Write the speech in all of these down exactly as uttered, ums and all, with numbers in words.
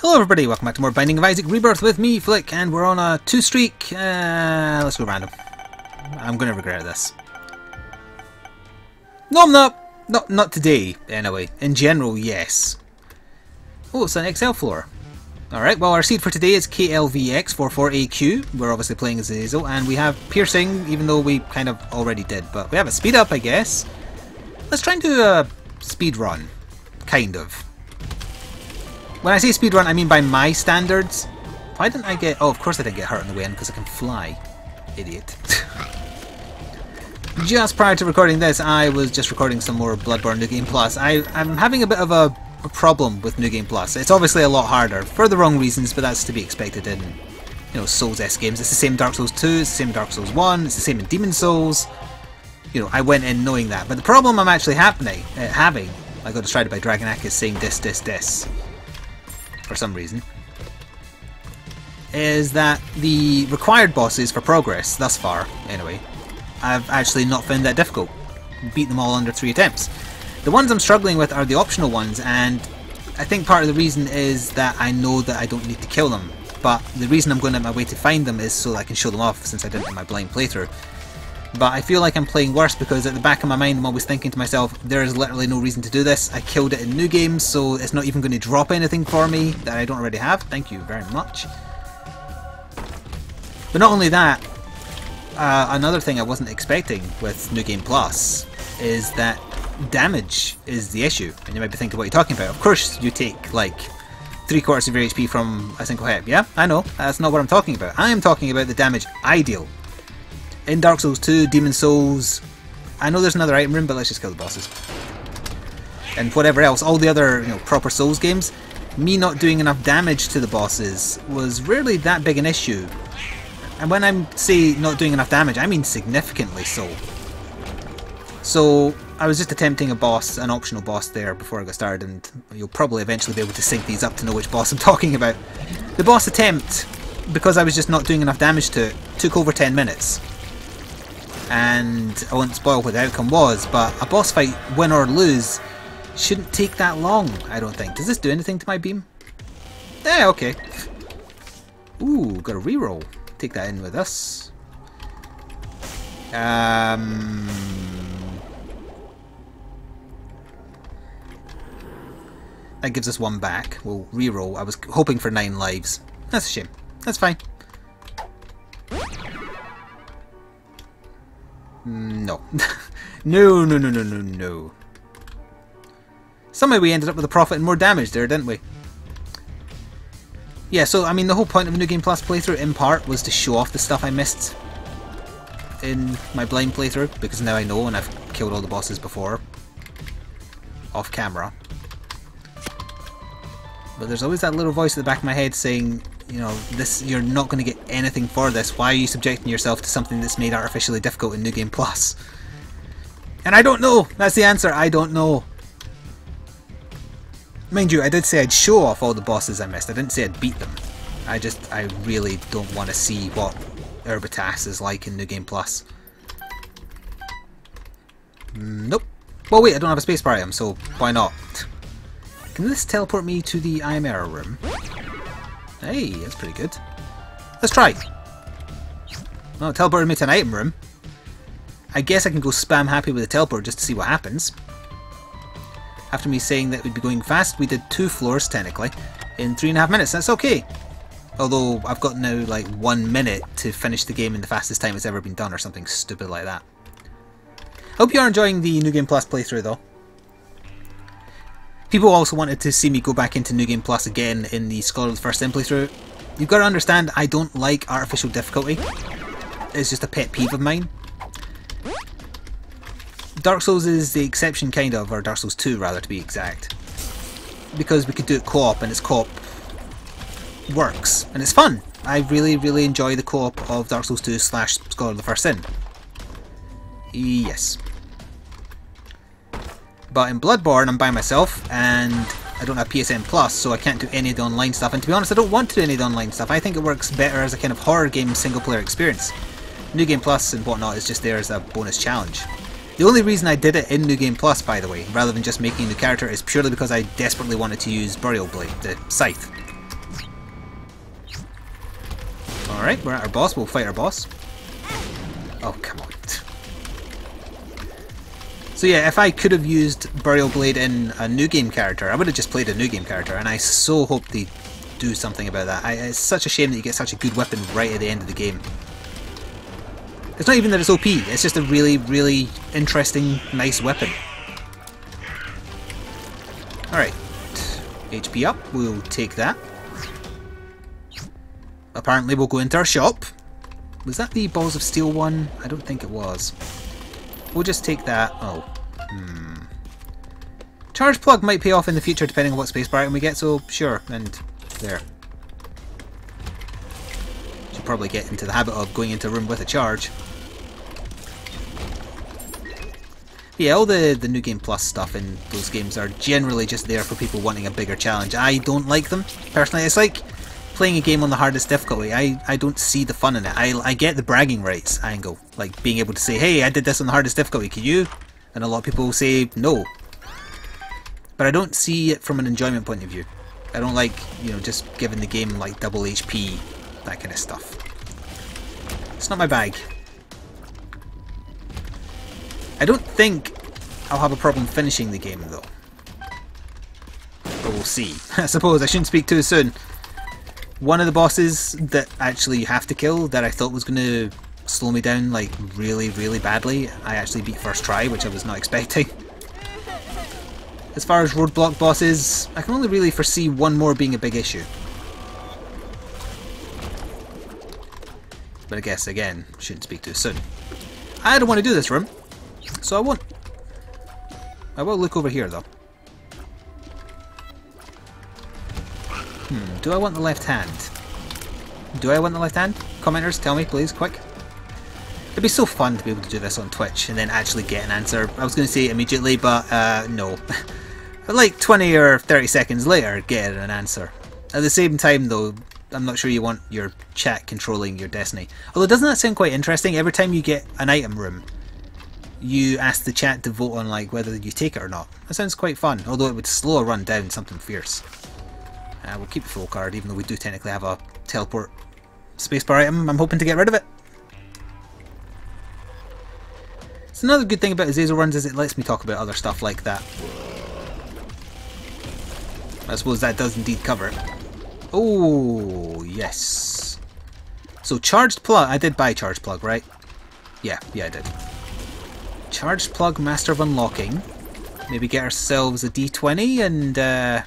Hello everybody, welcome back to more Binding of Isaac Rebirth with me, Flick, and we're on a two streak. Uh, let's go random. I'm gonna regret this. No, I'm not. Not, not today, anyway. In general, yes. Oh, it's an X L floor. Alright, well our seed for today is K L V X four four A Q. We're obviously playing as Azazel, and we have piercing, even though we kind of already did, but we have a speed up, I guess. Let's try and do a speed run. Kind of. When I say speedrun, I mean by my standards. Why didn't I get... Oh, of course I didn't get hurt on the way in, because I can fly. Idiot. Just prior to recording this, I was just recording some more Bloodborne New Game Plus. I, I'm having a bit of a, a problem with New Game Plus. It's obviously a lot harder, for the wrong reasons, but that's to be expected in, you know, Souls-esque games. It's the same Dark Souls two, it's the same Dark Souls one, it's the same in Demon Souls. You know, I went in knowing that. But the problem I'm actually happening, uh, having, I got distracted by Dragonakis saying this, this, this. For some reason, is that the required bosses for progress, thus far, anyway, I've actually not found that difficult. Beat them all under three attempts. The ones I'm struggling with are the optional ones, and I think part of the reason is that I know that I don't need to kill them, but the reason I'm going out of my way to find them is so that I can show them off, since I didn't in my blind playthrough. But I feel like I'm playing worse because at the back of my mind I'm always thinking to myself, there is literally no reason to do this. I killed it in new games, so it's not even going to drop anything for me that I don't already have. Thank you very much. But not only that, uh, another thing I wasn't expecting with New Game Plus is that damage is the issue. And you might be thinking, what you're talking about. Of course you take like three quarters of your H P from a single hit. Yeah, I know. That's not what I'm talking about. I am talking about the damage I deal. In Dark Souls two, Demon Souls, I know there's another item room, but let's just kill the bosses. And whatever else, all the other, you know, proper Souls games, me not doing enough damage to the bosses was rarely that big an issue. And when I say not doing enough damage, I mean significantly so. So, I was just attempting a boss, an optional boss there before I got started, and you'll probably eventually be able to sync these up to know which boss I'm talking about. The boss attempt, because I was just not doing enough damage to it, took over ten minutes. And I won't spoil what the outcome was, but a boss fight, win or lose, shouldn't take that long, I don't think. Does this do anything to my beam? Eh, okay. Ooh, got a reroll. Take that in with us. Um, that gives us one back. We'll reroll. I was hoping for nine lives. That's a shame. That's fine. No. no, no, no, no, no, no. Somehow we ended up with a profit and more damage there, didn't we? Yeah, so, I mean, the whole point of a New Game Plus playthrough, in part, was to show off the stuff I missed in my blind playthrough, because now I know, and I've killed all the bosses before. Off camera. But there's always that little voice at the back of my head saying, you know, this, you're not going to get anything for this. Why are you subjecting yourself to something that's made artificially difficult in New Game Plus? And I don't know! That's the answer, I don't know. Mind you, I did say I'd show off all the bosses I missed. I didn't say I'd beat them. I just, I really don't want to see what Erbitas is like in New Game Plus. Nope. Well wait, I don't have a space bar item, so why not? Can this teleport me to the I am Error room? Hey, that's pretty good. Let's try. Oh, it teleported me to an item room. I guess I can go spam happy with the teleport just to see what happens. After me saying that we'd be going fast, we did two floors, technically, in three and a half minutes. That's okay. Although, I've got now, like, one minute to finish the game in the fastest time it's ever been done or something stupid like that. Hope you are enjoying the New Game Plus playthrough, though. People also wanted to see me go back into New Game Plus again in the Scholar of the First Sin playthrough. You've got to understand, I don't like artificial difficulty. It's just a pet peeve of mine. Dark Souls is the exception, kind of, or Dark Souls two rather to be exact. Because we could do it co-op, and its co-op works, and it's fun. I really, really enjoy the co-op of Dark Souls two slash Scholar of the First Sin. Yes. But in Bloodborne, I'm by myself, and I don't have P S N Plus, so I can't do any of the online stuff. And to be honest, I don't want to do any of the online stuff. I think it works better as a kind of horror game single-player experience. New Game Plus and whatnot is just there as a bonus challenge. The only reason I did it in New Game Plus, by the way, rather than just making a new character, is purely because I desperately wanted to use Burial Blade, the scythe. Alright, we're at our boss. We'll fight our boss. Oh, come on. So yeah, if I could have used Burial Blade in a new game character, I would have just played a new game character, and I so hope they do something about that. I, it's such a shame that you get such a good weapon right at the end of the game. It's not even that it's O P, it's just a really, really interesting, nice weapon. Alright, H P up, we'll take that. Apparently we'll go into our shop. Was that the Balls of Steel one? I don't think it was. We'll just take that. Oh. Hmm. Charge plug might pay off in the future depending on what space bar we get, so sure, and there. Should probably get into the habit of going into a room with a charge. Yeah, all the, the New Game Plus stuff in those games are generally just there for people wanting a bigger challenge. I don't like them, personally. It's like playing a game on the hardest difficulty. I, I don't see the fun in it. I, I get the bragging rights angle, like being able to say, hey, I did this on the hardest difficulty, can you? And a lot of people will say no. But I don't see it from an enjoyment point of view. I don't like, you know, just giving the game like double H P, that kind of stuff. It's not my bag. I don't think I'll have a problem finishing the game though. But we'll see. I suppose I shouldn't speak too soon. One of the bosses that actually you have to kill that I thought was going to slow me down like really, really badly, I actually beat first try, which I was not expecting. As far as roadblock bosses, I can only really foresee one more being a big issue. But I guess, again, shouldn't speak too soon. I don't want to do this room, so I won't. I will look over here though. Hmm, do I want the left hand? Do I want the left hand? Commenters, tell me please, quick. It'd be so fun to be able to do this on Twitch and then actually get an answer. I was going to say immediately, but uh, no. Like twenty or thirty seconds later, get an answer. At the same time though, I'm not sure you want your chat controlling your destiny. Although doesn't that sound quite interesting? Every time you get an item room, you ask the chat to vote on like whether you take it or not. That sounds quite fun, although it would slow a run down something fierce. Uh, we'll keep the full card, even though we do technically have a teleport spacebar item. I'm hoping to get rid of it. So another good thing about Azazel runs is it lets me talk about other stuff like that. I suppose that does indeed cover it. Oh, yes. So charged plug. I did buy charged plug, right? Yeah, yeah I did. Charged plug, master of unlocking. Maybe get ourselves a D twenty and... Uh,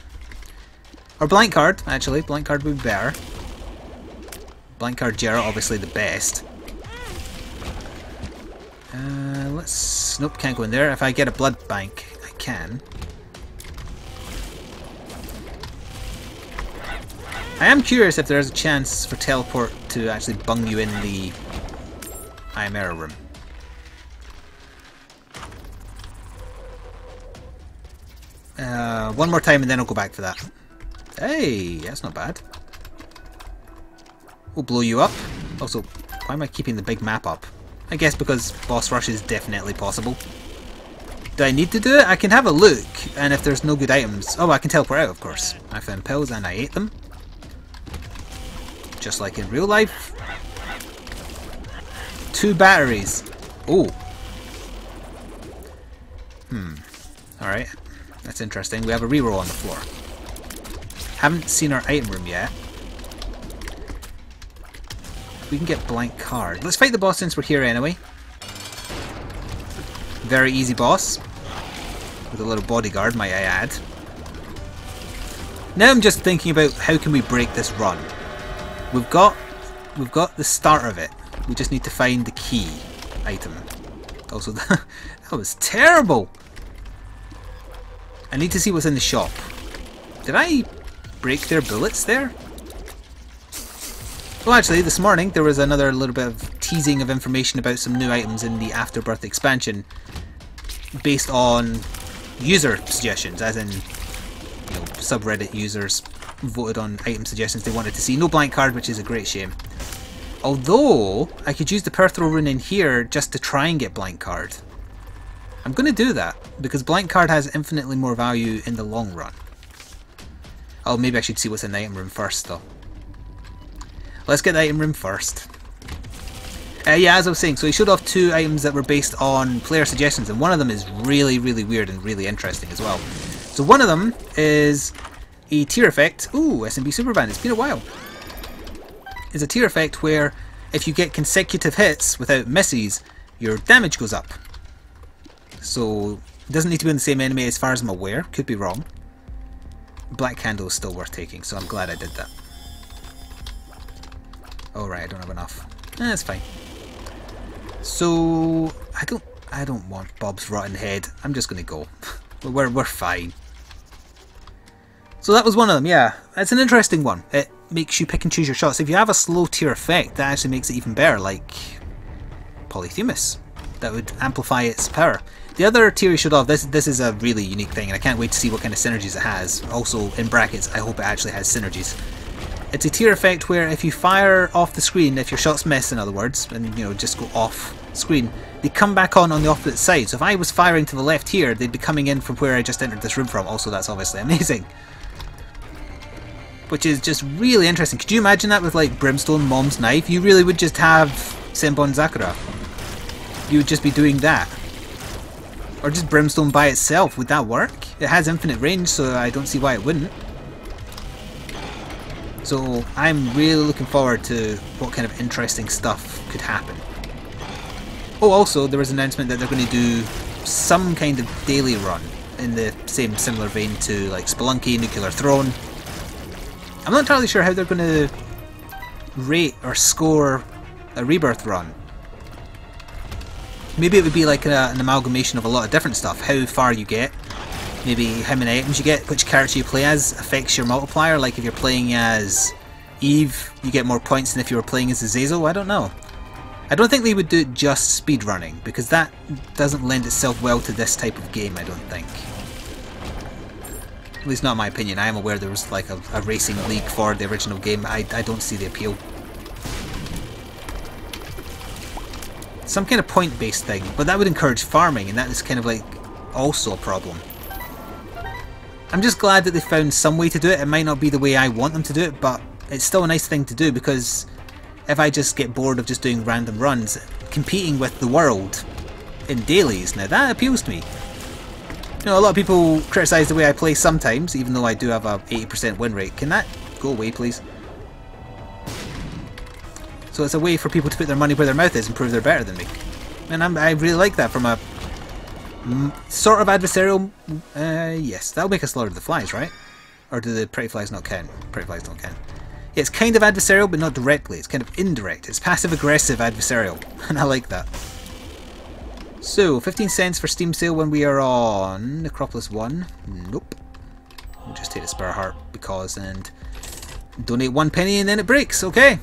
Or blank card, actually. Blank card would be better. Blank card Jera, obviously the best. Uh, let's... Nope, can't go in there. If I get a blood bank, I can. I am curious if there's a chance for teleport to actually bung you in the Imera room. Uh, one more time and then I'll go back for that. Hey, that's not bad. We'll blow you up. Also, why am I keeping the big map up? I guess because boss rush is definitely possible. Do I need to do it? I can have a look, and if there's no good items... Oh, I can teleport out, of course. I found pills and I ate them. Just like in real life. Two batteries. Oh. Hmm. Alright. That's interesting. We have a reroll on the floor. Haven't seen our item room yet. We can get blank card. Let's fight the boss since we're here anyway. Very easy boss. With a little bodyguard, might I add. Now I'm just thinking about how can we break this run. We've got we've got the start of it. We just need to find the key item. Also, that was terrible. I need to see what's in the shop. Did I... break their bullets there? Well, actually, this morning there was another little bit of teasing of information about some new items in the Afterbirth expansion based on user suggestions, as in, you know, subreddit users voted on item suggestions they wanted to see. No blank card, which is a great shame. Although, I could use the Perthro rune in here just to try and get blank card. I'm going to do that, because blank card has infinitely more value in the long run. Oh, maybe I should see what's in the item room first, though. Let's get the item room first. Uh, yeah, as I was saying, so he showed off two items that were based on player suggestions, and one of them is really, really weird and really interesting as well. So one of them is a tier effect. Ooh, S M B Superband, it's been a while. It's a tier effect where if you get consecutive hits without misses, your damage goes up. So it doesn't need to be on the same enemy as far as I'm aware, could be wrong. Black Candle is still worth taking, so I'm glad I did that. Alright, I don't have enough. Eh, that's fine. So I don't I don't want Bob's rotten head. I'm just gonna go. we're we're fine. So that was one of them, yeah. It's an interesting one. It makes you pick and choose your shots. If you have a slow tier effect, that actually makes it even better, like Polyphemus. That would amplify its power. The other tier he showed off, this this is a really unique thing, and I can't wait to see what kind of synergies it has. Also, in brackets, I hope it actually has synergies. It's a tier effect where if you fire off the screen, if your shots miss, in other words, and you know, just go off screen, they come back on on the opposite side. So if I was firing to the left here, they'd be coming in from where I just entered this room from. Also, that's obviously amazing. Which is just really interesting. Could you imagine that with like Brimstone, Mom's Knife? You really would just have Senbonzakura. You would just be doing that. Or just Brimstone by itself, would that work? It has infinite range, so I don't see why it wouldn't. So I'm really looking forward to what kind of interesting stuff could happen. Oh, also there was an announcement that they're going to do some kind of daily run in the same similar vein to like Spelunky, Nuclear Throne. I'm not entirely sure how they're going to rate or score a Rebirth run. Maybe it would be like a, an amalgamation of a lot of different stuff. How far you get, maybe how many items you get, which character you play as affects your multiplier. Like if you're playing as Eve, you get more points than if you were playing as Azazel. I don't know. I don't think they would do just speedrunning, because that doesn't lend itself well to this type of game, I don't think. At least not in my opinion. I am aware there was like a, a racing league for the original game. I, I don't see the appeal. Some kind of point-based thing, but that would encourage farming, and that is kind of like also a problem. I'm just glad that they found some way to do it. It might not be the way I want them to do it, but it's still a nice thing to do, because if I just get bored of just doing random runs, competing with the world in dailies, now that appeals to me. You know, a lot of people criticise the way I play sometimes, even though I do have a eighty percent win rate. Can that go away, please? So it's a way for people to put their money where their mouth is and prove they're better than me. And I'm, I really like that from a mm, sort of adversarial... Uh, yes, that'll make us slaughter the flies, right? Or do the pretty flies not count? Pretty flies don't count. Yeah, it's kind of adversarial, but not directly. It's kind of indirect. It's passive-aggressive adversarial. And I like that. So, fifteen cents for Steam sale when we are on Necropolis one. Nope. We'll just take a spare heart because... and donate one penny and then it breaks. Okay.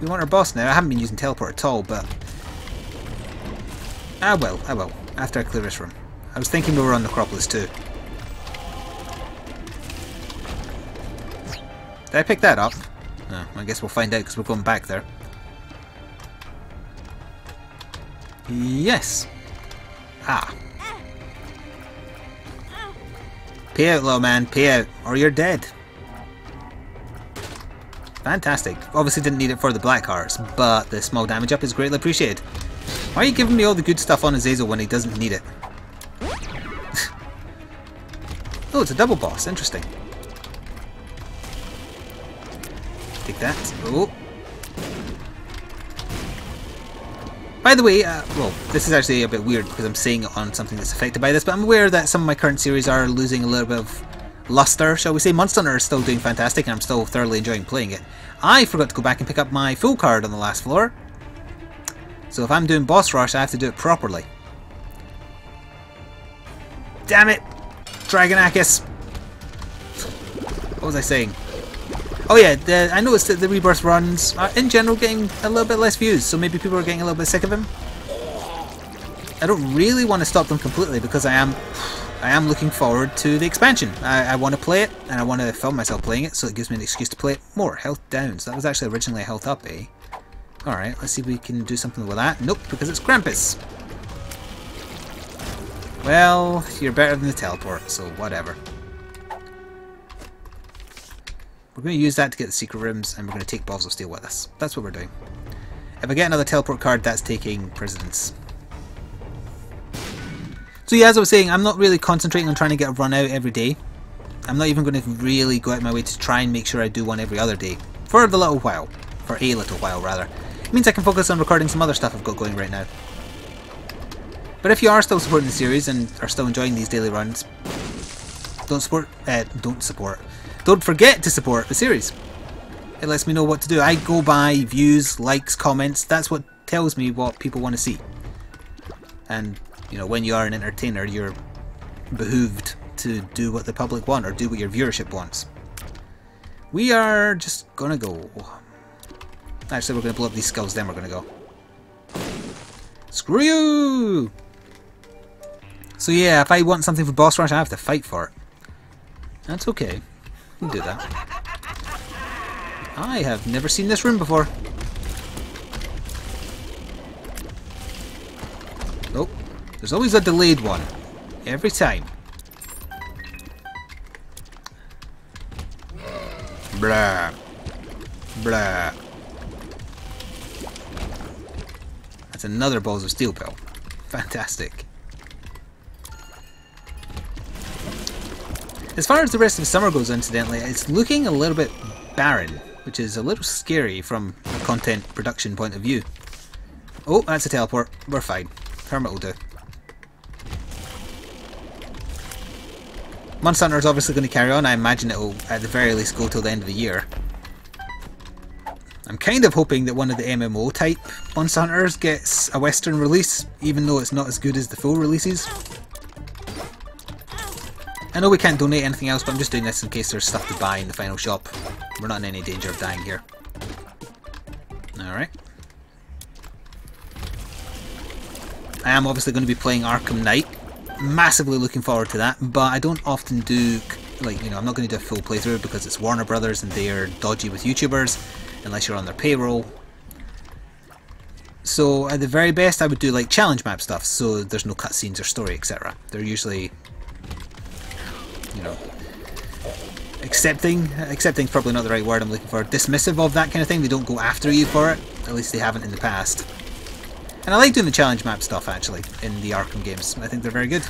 We want our boss now. I haven't been using teleport at all, but... Ah well, ah well. After I clear this room. I was thinking we were on Necropolis too. Did I pick that up? No, I guess we'll find out because we're going back there. Yes! Ah. Pay out, little man. Pay out, or you're dead. Fantastic. Obviously didn't need it for the black hearts, but the small damage up is greatly appreciated. Why are you giving me all the good stuff on Azazel when he doesn't need it? Oh, it's a double boss. Interesting. Take that. Oh. By the way, uh, well, this is actually a bit weird because I'm saying it on something that's affected by this, but I'm aware that some of my current series are losing a little bit of... luster, shall we say. Monster Hunter is still doing fantastic and I'm still thoroughly enjoying playing it. I forgot to go back and pick up my full card on the last floor. So if I'm doing boss rush, I have to do it properly. Damn it! Dragonacus! What was I saying? Oh yeah, the, I noticed that the Rebirth runs are in general getting a little bit less views, so maybe people are getting a little bit sick of them. I don't really want to stop them completely because I am... I am looking forward to the expansion. I, I want to play it, and I want to film myself playing it, so it gives me an excuse to play it more. Health down, so that was actually originally a health up, eh? Alright, let's see if we can do something with that. Nope, because it's Krampus. Well, you're better than the teleport, so whatever. We're going to use that to get the secret rooms, and we're going to take balls of steel with us. That's what we're doing. If I get another teleport card, that's taking precedence. So yeah, as I was saying, I'm not really concentrating on trying to get a run out every day. I'm not even going to really go out of my way to try and make sure I do one every other day. For the little while. For a little while, rather. It means I can focus on recording some other stuff I've got going right now. But if you are still supporting the series and are still enjoying these daily runs, don't support, uh, don't support, don't forget to support the series. It lets me know what to do. I go by views, likes, comments. That's what tells me what people want to see. And, you know, when you are an entertainer, you're behooved to do what the public want or do what your viewership wants. We are just gonna go. Actually, we're gonna blow up these skulls, then we're gonna go. Screw you! So yeah, if I want something for boss rush, I have to fight for it. That's okay. We can do that. I have never seen this room before. Nope. There's always a delayed one. Every time. Blah. Blah. That's another balls of steel bell. Fantastic. As far as the rest of the summer goes, incidentally, it's looking a little bit barren, which is a little scary from a content production point of view. Oh, that's a teleport. We're fine. Hermit will do. Monster Hunter is obviously going to carry on. I imagine it will, at the very least, go till the end of the year. I'm kind of hoping that one of the M M O type Monster Hunters gets a Western release, even though it's not as good as the full releases. I know we can't donate anything else, but I'm just doing this in case there's stuff to buy in the final shop. We're not in any danger of dying here. Alright. I am obviously going to be playing Arkham Knight. Massively looking forward to that, but I don't often do, like, you know, I'm not going to do a full playthrough because it's Warner Brothers and they are dodgy with YouTubers, unless you're on their payroll. So, at the very best, I would do, like, challenge map stuff, so there's no cutscenes or story, et cetera. They're usually... you know, accepting, accepting's probably not the right word I'm looking for, dismissive of that kind of thing. They don't go after you for it, at least they haven't in the past. And I like doing the challenge map stuff, actually, in the Arkham games. I think they're very good.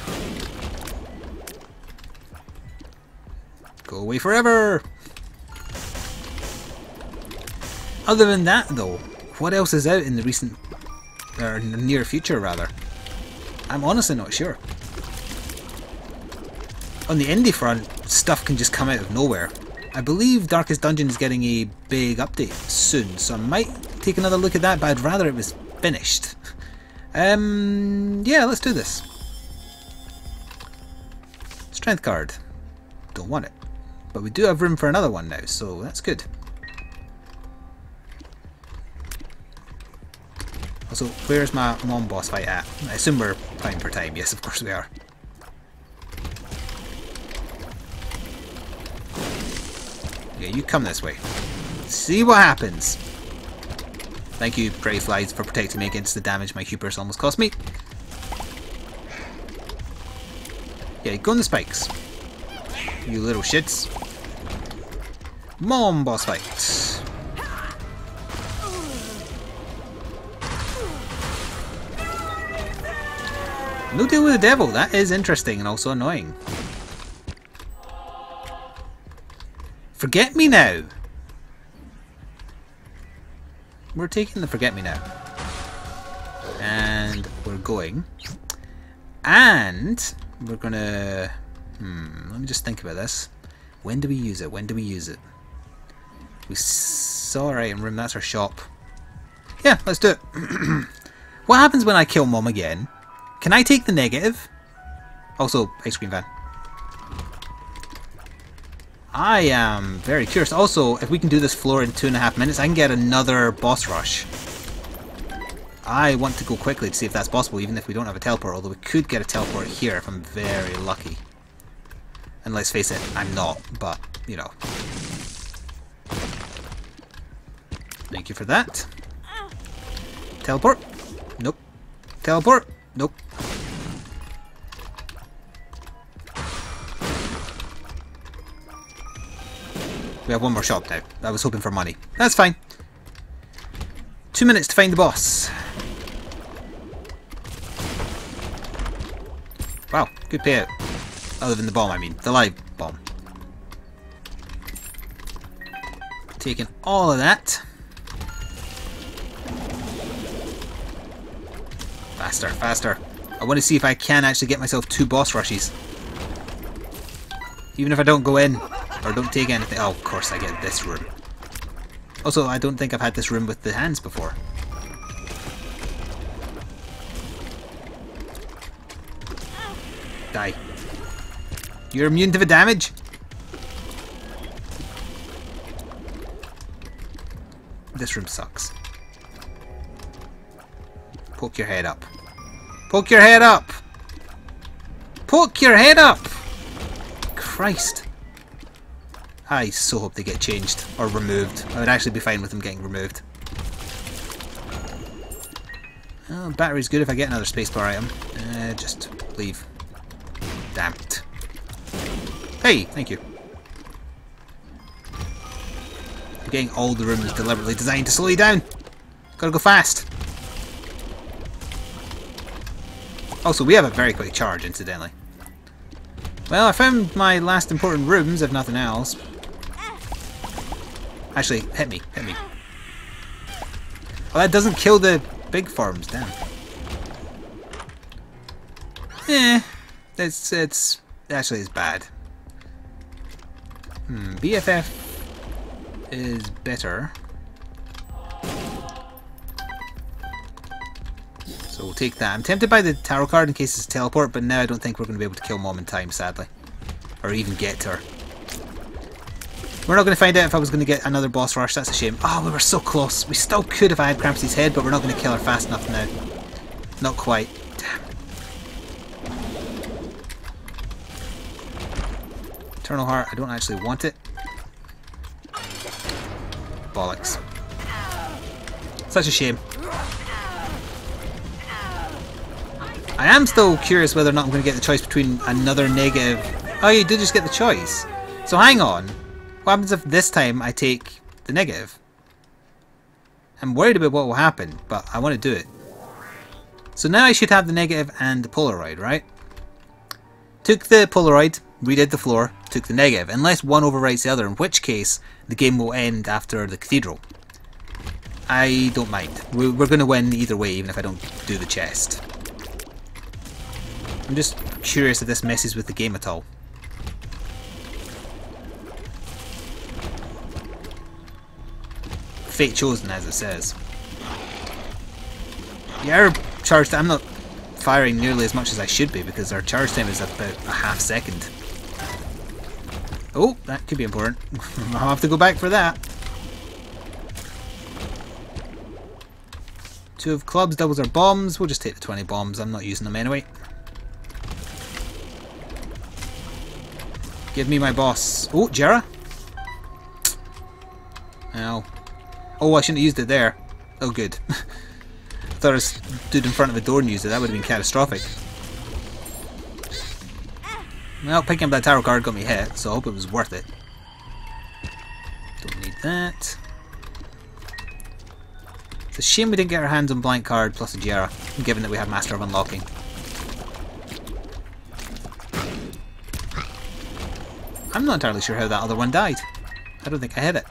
Go away forever! Other than that, though, what else is out in the recent, or in the near future, rather? I'm honestly not sure. On the indie front, stuff can just come out of nowhere. I believe Darkest Dungeon is getting a big update soon, so I might take another look at that, but I'd rather it was finished. Um, yeah, let's do this. Strength card. Don't want it. But we do have room for another one now, so that's good. Also, where's my mom boss fight at? I assume we're time for time. Yes, of course we are. Yeah, you come this way. See what happens. Thank you, Pretty Flies, for protecting me against the damage my hubris almost cost me. Yeah, go on the spikes. You little shits. Mom boss fight. No deal with the devil. That is interesting and also annoying. Forget me now! We're taking the forget me now. And we're going. And we're gonna. Hmm, let me just think about this. When do we use it? When do we use it? We saw our item room, that's our shop. Yeah, let's do it. What happens when I kill Mom again? Can I take the negative? Also, ice cream van. I am very curious. Also, if we can do this floor in two and a half minutes, I can get another boss rush. I want to go quickly to see if that's possible, even if we don't have a teleport, although we could get a teleport here if I'm very lucky. And let's face it, I'm not, but, you know. Thank you for that. Teleport? Nope. Teleport? Nope. We have one more shop now. I was hoping for money. That's fine. Two minutes to find the boss. Wow, good payout. Other than the bomb, I mean. The live bomb. Taking all of that. Faster, faster. I want to see if I can actually get myself two boss rushes. Even if I don't go in, or don't take anything. Oh, of course I get this room. Also, I don't think I've had this room with the hands before. Die. You're immune to the damage? This room sucks. Poke your head up. Poke your head up! Poke your head up! Christ. I so hope they get changed or removed. I would actually be fine with them getting removed. Oh, battery's good if I get another spacebar item. Uh, just leave. Damn it. Hey, thank you. I'm getting all the rooms deliberately designed to slow you down. Gotta go fast. Also, we have a very quick charge, incidentally. Well, I found my last important rooms, if nothing else. Actually, hit me, hit me. Well, that doesn't kill the big farms, damn. Eh, it's, it's, actually it's bad. Hmm, B F F is better. So we'll take that. I'm tempted by the tarot card in case it's a teleport, but now I don't think we're going to be able to kill Mom in time, sadly. Or even get to her. We're not going to find out if I was going to get another boss rush, that's a shame. Oh, we were so close. We still could if I had Krampus's head, but we're not going to kill her fast enough now. Not quite. Damn. Eternal Heart, I don't actually want it. Bollocks. Such a shame. I am still curious whether or not I'm going to get the choice between another negative... Oh, you did just get the choice. So hang on. What happens if this time I take the negative? I'm worried about what will happen, but I want to do it. So now I should have the negative and the Polaroid, right? Took the Polaroid, redid the floor, took the negative. Unless one overwrites the other, in which case the game will end after the cathedral. I don't mind. We're going to win either way, even if I don't do the chest. I'm just curious if this messes with the game at all. Fate chosen, as it says. Yeah, our charge time, I'm not firing nearly as much as I should be because our charge time is about a half second. Oh, that could be important. I'll have to go back for that. Two of clubs, doubles our bombs. We'll just take the twenty bombs. I'm not using them anyway. Give me my boss. Oh, Jera? Ow. Oh, I shouldn't have used it there. Oh, good. I thought I stood in front of the door and used it. That would have been catastrophic. Well, picking up that tarot card got me hit, so I hope it was worth it. Don't need that. It's a shame we didn't get our hands on blank card plus a Jera, given that we have Master of Unlocking. I'm not entirely sure how that other one died. I don't think I hit it.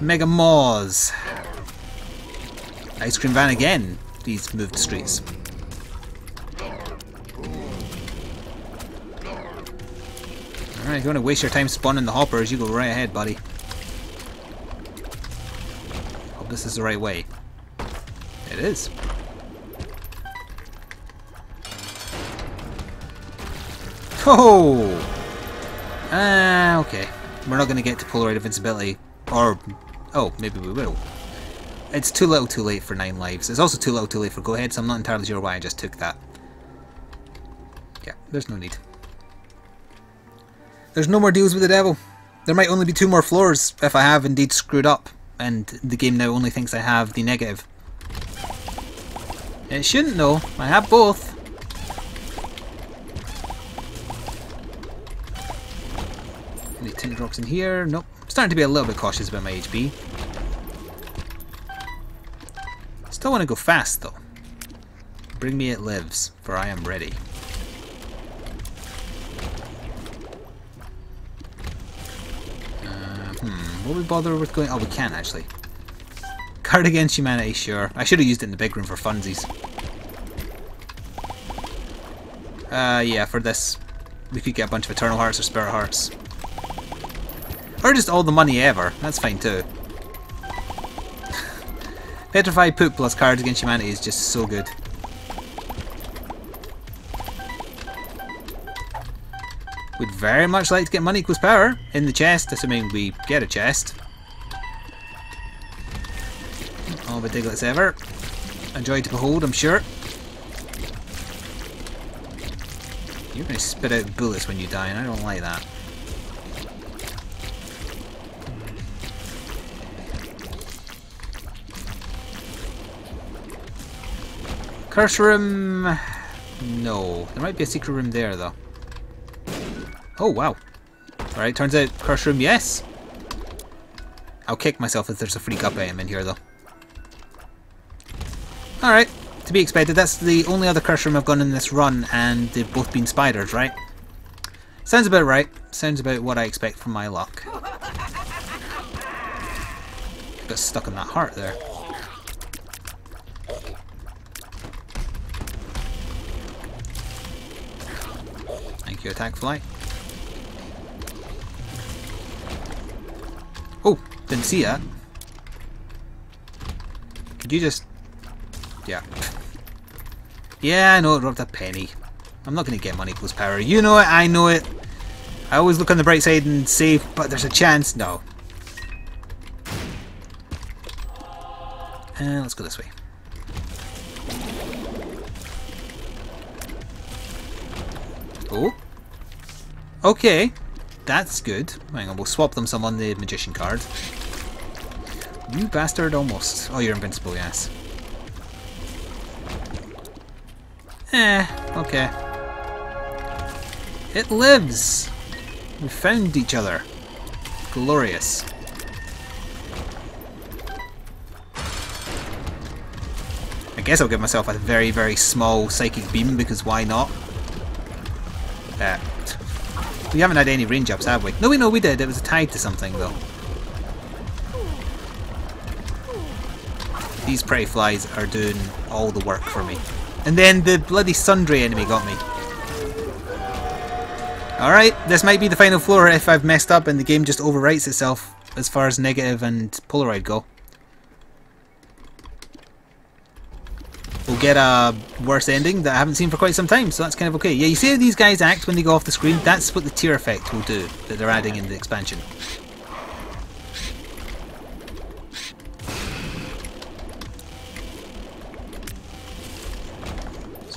Mega Maws. Ice cream van again. Please move the streets. Alright, if you want to waste your time spawning the hoppers, you go right ahead, buddy. Hope this is the right way. It is. Oh! Ah, uh, okay. We're not going to get to Polaroid invincibility. Or, oh, maybe we will. It's too little too late for nine lives. It's also too little too late for go ahead, so I'm not entirely sure why I just took that. Yeah, there's no need. There's no more deals with the devil. There might only be two more floors if I have indeed screwed up. And the game now only thinks I have the negative. It shouldn't though. I have both. Any tinder rocks in here? Nope. I'm starting to be a little bit cautious about my H P. Still want to go fast, though. Bring me it lives, for I am ready. Uh, hmm. Will we bother with going... Oh, we can, actually. Card Against Humanity, sure. I should have used it in the big room for funsies. Uh, yeah, for this, we could get a bunch of Eternal Hearts or Spirit Hearts. Or just all the money ever. That's fine, too. Petrified Poop plus Cards Against Humanity is just so good. We'd very much like to get money equals power in the chest, assuming we get a chest. All the Diglets ever. A joy to behold, I'm sure. You're going to spit out bullets when you die, and I don't like that. Curse room... No. There might be a secret room there, though. Oh, wow. Alright, turns out curse room, yes! I'll kick myself if there's a freak up item in here, though. Alright. To be expected, that's the only other curse room I've gone in this run, and they've both been spiders, right? Sounds about right. Sounds about what I expect from my luck. Got stuck in that heart there. Thank you, attack flight. Oh, didn't see that. Could you just... Yeah. Yeah, I know it dropped a penny. I'm not going to get money equals power. You know it, I know it. I always look on the bright side and save, but there's a chance. No. And let's go this way. Oh. Okay. That's good. Hang on, we'll swap them some on the magician card. You bastard, almost. Oh, you're invincible, yes. Eh, okay. It lives! We found each other. Glorious. I guess I'll give myself a very, very small psychic beam, because why not? Uh, we haven't had any range ups, have we? No, we know we did. It was tied to something, though. These prey flies are doing all the work for me. And then the bloody sundry enemy got me. Alright, this might be the final floor if I've messed up and the game just overwrites itself as far as negative and Polaroid go. We'll get a worse ending that I haven't seen for quite some time, so that's kind of okay. Yeah, you see how these guys act when they go off the screen? That's what the tear effect will do that they're adding in the expansion.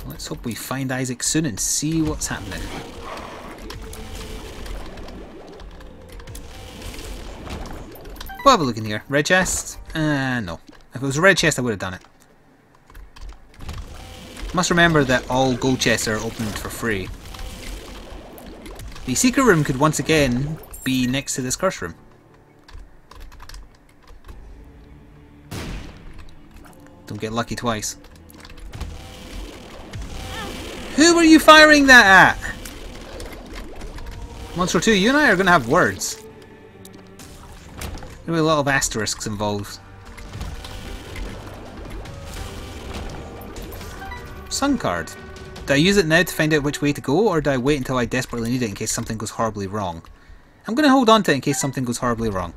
Let's hope we find Isaac soon and see what's happening. We'll have a look in here. Red chest? Uh, no. If it was a red chest, I would have done it. Must remember that all gold chests are opened for free. The secret room could once again be next to this curse room. Don't get lucky twice. Who were you firing that at? Monster two, you and I are going to have words. There'll be a lot of asterisks involved. Sun card. Do I use it now to find out which way to go, or do I wait until I desperately need it in case something goes horribly wrong? I'm going to hold on to it in case something goes horribly wrong.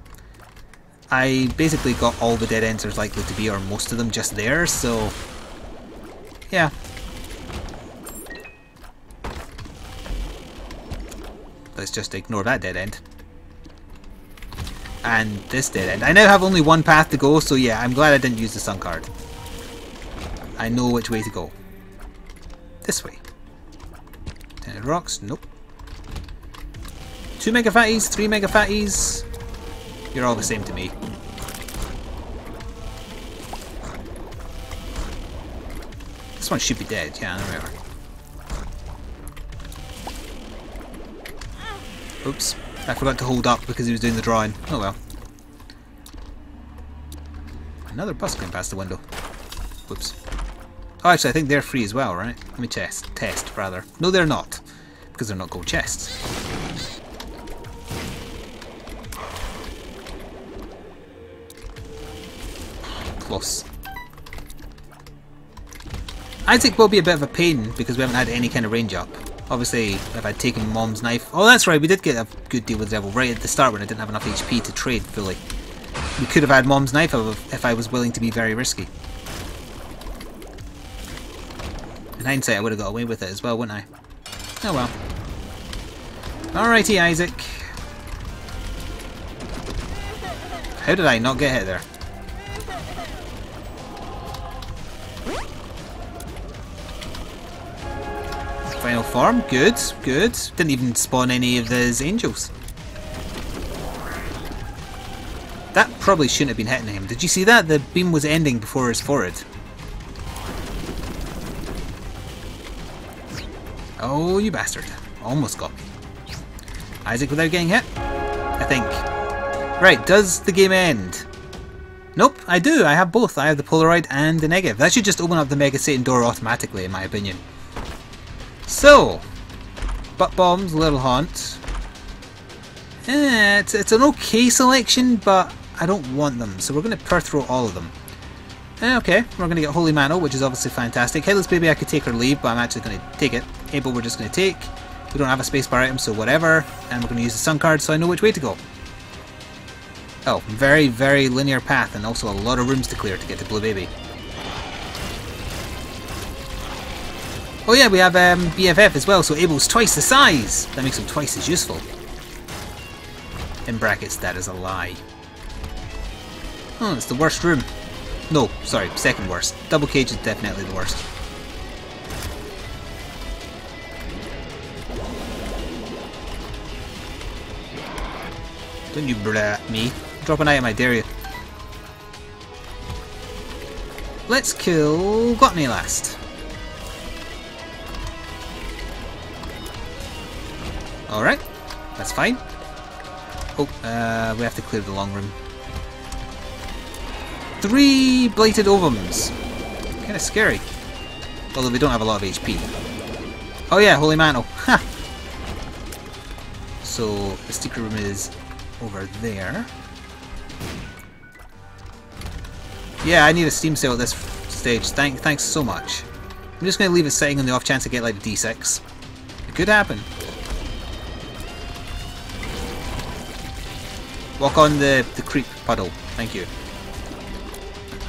I basically got all the dead ends there's likely to be, or most of them, just there, so... Yeah. Let's just ignore that dead end. And this dead end. I now have only one path to go, so yeah, I'm glad I didn't use the sun card. I know which way to go. This way. Ten rocks? Nope. Two mega fatties? Three mega fatties? You're all the same to me. This one should be dead. Yeah, there we are. Oops. I forgot to hold up because he was doing the drawing. Oh well. Another bus going past the window. Whoops. Oh, actually, I think they're free as well, right? Let me test. Test, rather. No, they're not. Because they're not gold chests. Close. Isaac will be a bit of a pain because we haven't had any kind of range up. Obviously, if I'd taken Mom's Knife... Oh, that's right, we did get a good deal with the devil right at the start when I didn't have enough H P to trade fully. We could have had Mom's Knife if I was willing to be very risky. In hindsight, I would have got away with it as well, wouldn't I? Oh well. Alrighty, Isaac. How did I not get hit there? Final form. Good, good. Didn't even spawn any of those angels. That probably shouldn't have been hitting him. Did you see that? The beam was ending before his forehead. Oh, you bastard. Almost got me. Isaac without getting hit? I think. Right, does the game end? Nope, I do. I have both. I have the Polaroid and the negative. That should just open up the Mega Satan door automatically, in my opinion. So, butt bombs, little haunt. Eh, it's, it's an okay selection, but I don't want them, so we're going to perthrow all of them. Eh, okay, we're going to get Holy Mantle, which is obviously fantastic. Headless Baby, I could take or leave, but I'm actually going to take it. Abel, we're just going to take. We don't have a spacebar item, so whatever. And we're going to use the Sun card, so I know which way to go. Oh, very, very linear path, and also a lot of rooms to clear to get to Blue Baby. Oh yeah, we have um, B F F as well, so Abel's twice the size! That makes him twice as useful. In brackets, that is a lie. Oh, it's the worst room. No, sorry, second worst. Double cage is definitely the worst. Don't you blah me. Drop an item, I dare you. Let's kill Gotney last. Alright, that's fine. Oh, uh, we have to clear the long room. Three Blighted Ovums. Kind of scary. Although we don't have a lot of H P. Oh yeah, Holy Mantle. Ha! So, the secret room is over there. Yeah, I need a Steam sale at this stage. Thank, thanks so much. I'm just going to leave it sitting on the off chance I get like a D six. It could happen. Walk on the, the creep puddle. Thank you.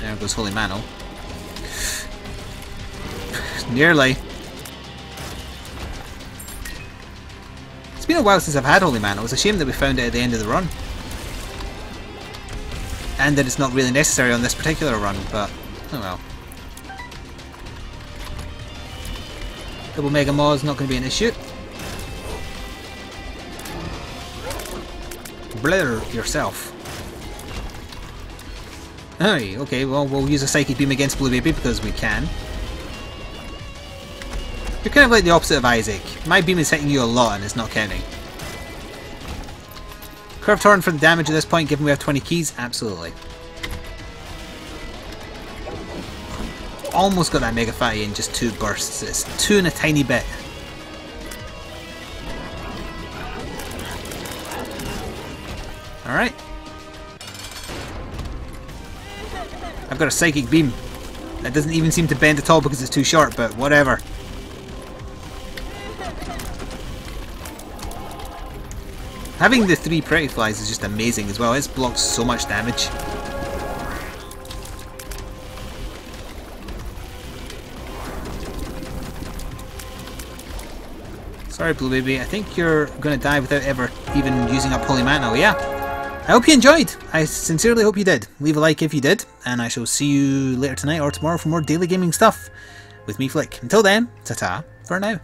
There goes Holy Mantle. Nearly. It's been a while since I've had Holy Mantle. It's a shame that we found it at the end of the run. And that it's not really necessary on this particular run, but oh well. Double Mega Maw is not going to be an issue. Blur yourself. Hey, okay, well, we'll use a Psychic Beam against Blue Baby because we can. You're kind of like the opposite of Isaac. My beam is hitting you a lot and it's not counting. Curved Horn for the damage at this point, given we have twenty keys? Absolutely. Almost got that Mega Fatty in just two bursts. It's two in a tiny bit. Alright. I've got a Psychic Beam. That doesn't even seem to bend at all because it's too short, but whatever. Having the three Pretty Flies is just amazing as well. It's blocked so much damage. Sorry, Blue Baby. I think you're going to die without ever even using up Holy Mantle. Yeah. I hope you enjoyed! I sincerely hope you did. Leave a like if you did, and I shall see you later tonight or tomorrow for more daily gaming stuff with me, Flick. Until then, ta-ta for now.